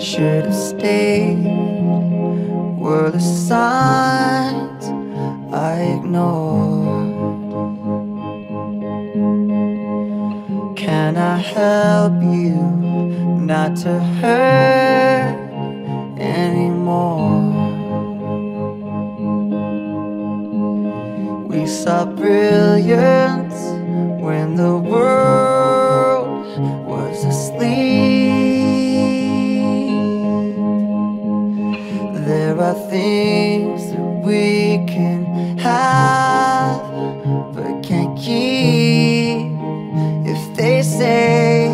Should have stayed, were the signs I ignored. Can I help you not to hurt anymore? We saw brilliance when the world was asleep. There are things that we can have but can't keep. If they say,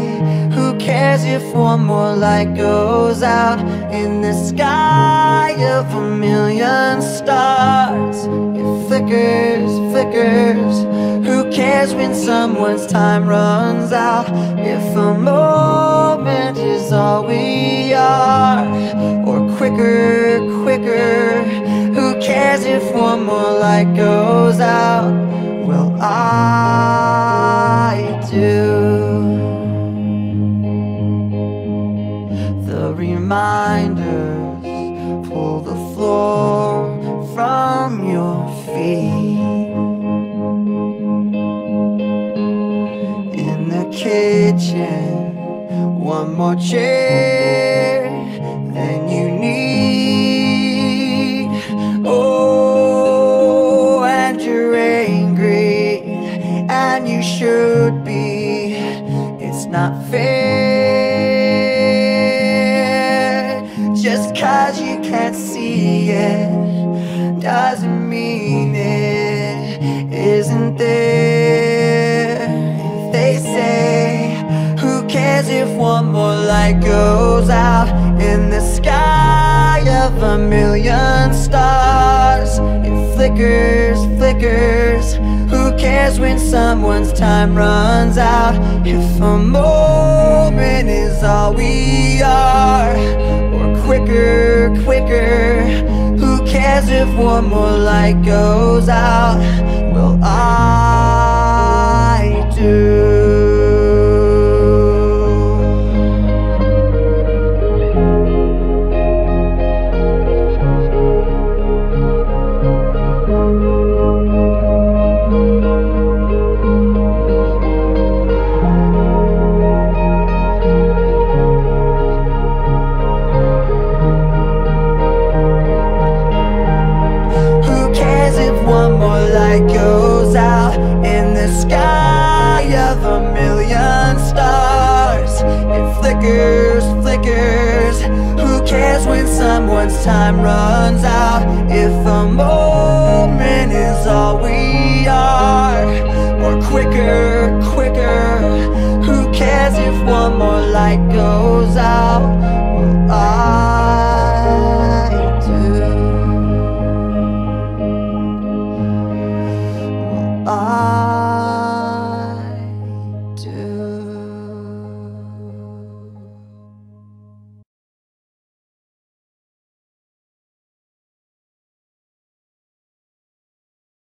who cares if one more light goes out in the sky of a million stars? It flickers, flickers. Who cares when someone's time runs out? If a moment is all we are, or quicker, quicker. Who cares if one more light goes out? Well, I do. The reminders pull the floor from your feet. In the kitchen, one more chair than you need. Oh, and you're angry, and you should be. It's not fair. Just 'cause you can't see it doesn't mean it isn't there. If they say, who cares if one more light goes out in the sky of a million stars? It flickers, flickers. Who cares when someone's time runs out? If a moment is all we are, or quicker, quicker. Who cares if one more light goes out? Well, I do. Flickers, flickers. Who cares when someone's time runs out? If a moment is all we are, or quicker, quicker. Who cares if one more light goes out?